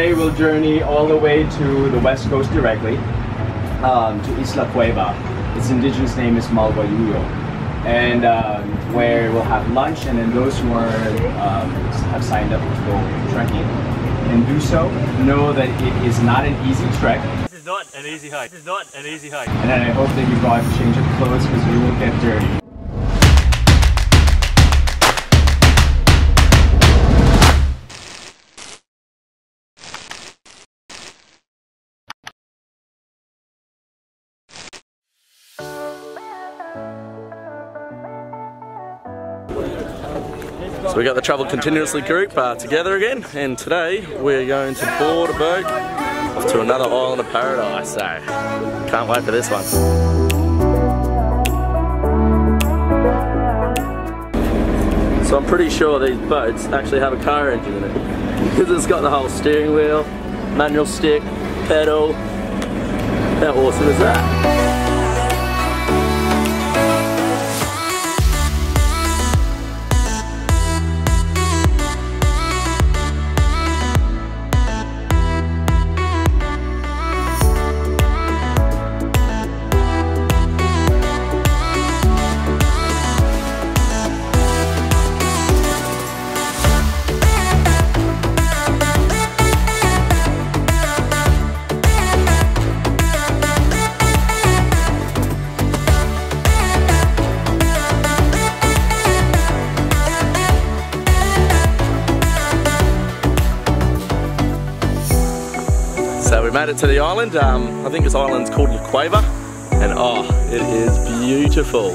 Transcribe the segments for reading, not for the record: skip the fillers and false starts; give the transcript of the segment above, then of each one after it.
Today we'll journey all the way to the west coast directly, to Isla Cueva. Its indigenous name is Malguayuyo, and where we'll have lunch, and then those who are have signed up to go trekking and do so know that it is not an easy trek. This is not an easy hike. This is not an easy hike. And I hope that you brought a change of clothes because we will get dirty. So we got the Travel Continuously group together again, and today we're going to board a boat off to another island of paradise, so can't wait for this one. So I'm pretty sure these boats actually have a car engine in it, because it's got the whole steering wheel, manual stick, pedal. How awesome is that? So we made it to the island. I think this island's called La Cueva, and oh, it is beautiful.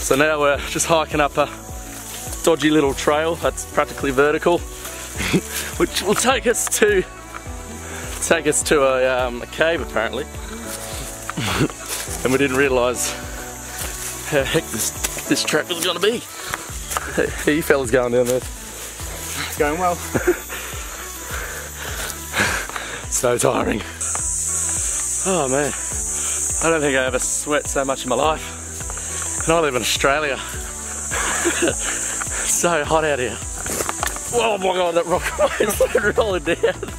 So now we're just hiking up a dodgy little trail that's practically vertical, which will take us to a cave apparently. And we didn't realise how heck this trek was gonna be. How you fellas going down there? Going well. So tiring. Oh man, I don't think I ever sweat so much in my life. And I live in Australia. So hot out here. Oh my god, that rock waves are rolling down.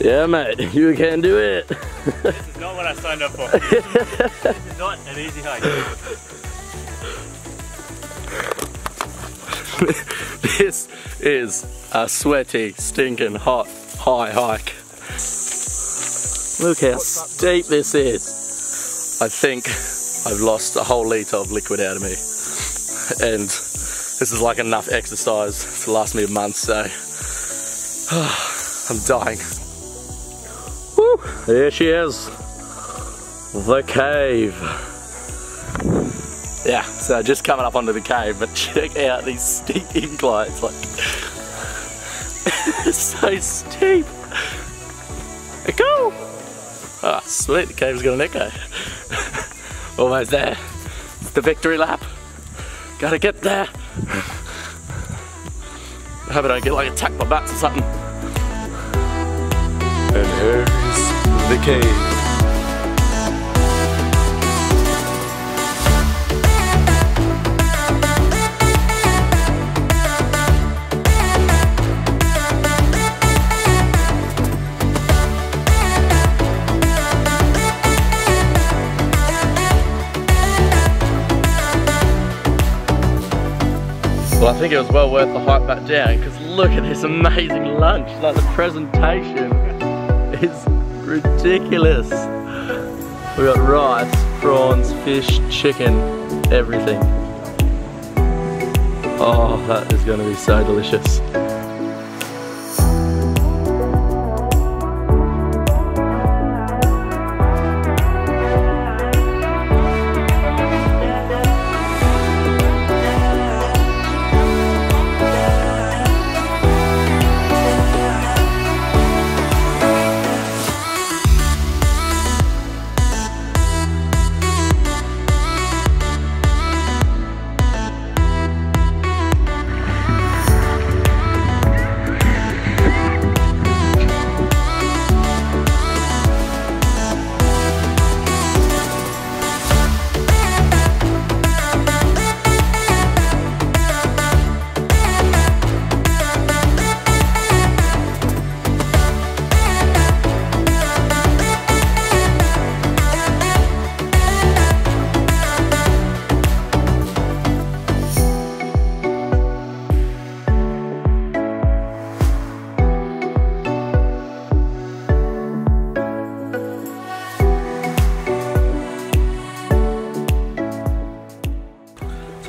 Yeah mate, you can do it. This is not what I signed up for. This is not an easy hike. This is a sweaty, stinking, hot, high hike. Look how steep this is. I think I've lost a whole litre of liquid out of me. And this is like enough exercise to last me a month, so I'm dying. There she is, the cave. Yeah, so just coming up onto the cave, but check out these steep inclines. Like, it's so steep. Echo! Ah, sweet, the cave's got an echo. Almost there. It's the victory lap. Gotta get there. I hope I don't get like attacked by bats or something. And here's the cave. Well, I think it was well worth the hike back down, because look at this amazing lunch, like the presentation. It's ridiculous. We got rice, prawns, fish, chicken, everything. Oh, that is going to be so delicious.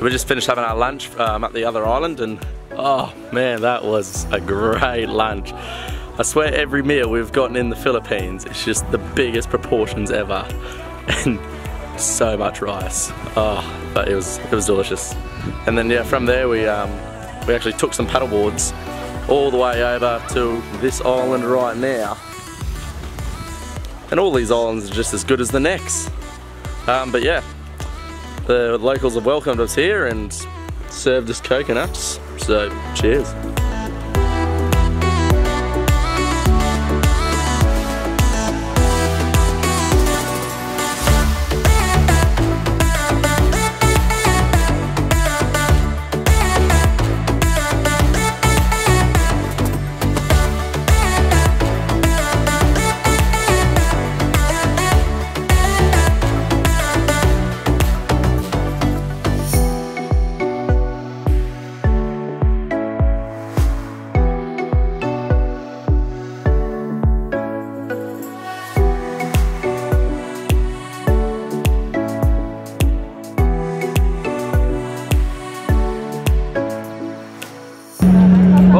We just finished having our lunch at the other island, and oh man, that was a great lunch. I swear every meal we've gotten in the Philippines, it's just the biggest proportions ever, and so much rice. Oh, but it was delicious. And then yeah, from there we actually took some paddle boards all the way over to this island right now. And all these islands are just as good as the next. But yeah, the locals have welcomed us here and served us coconuts, so cheers.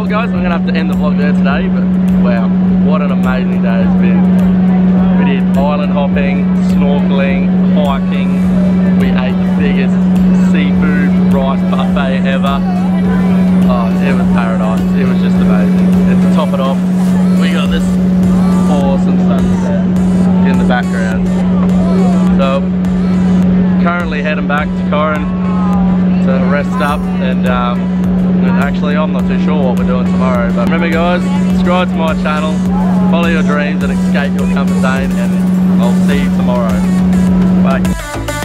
Guys, I'm gonna have to end the vlog there today, but wow, what an amazing day it's been. We did island hopping, snorkeling, hiking, we ate the biggest seafood rice buffet ever. Oh, it was paradise, it was just amazing. And to top it off, we got this awesome sunset in the background. So, currently heading back to Coron to rest up, and actually I'm not too sure what we're doing tomorrow, but remember guys, subscribe to my channel, follow your dreams and escape your comfort zone, and I'll see you tomorrow. Bye.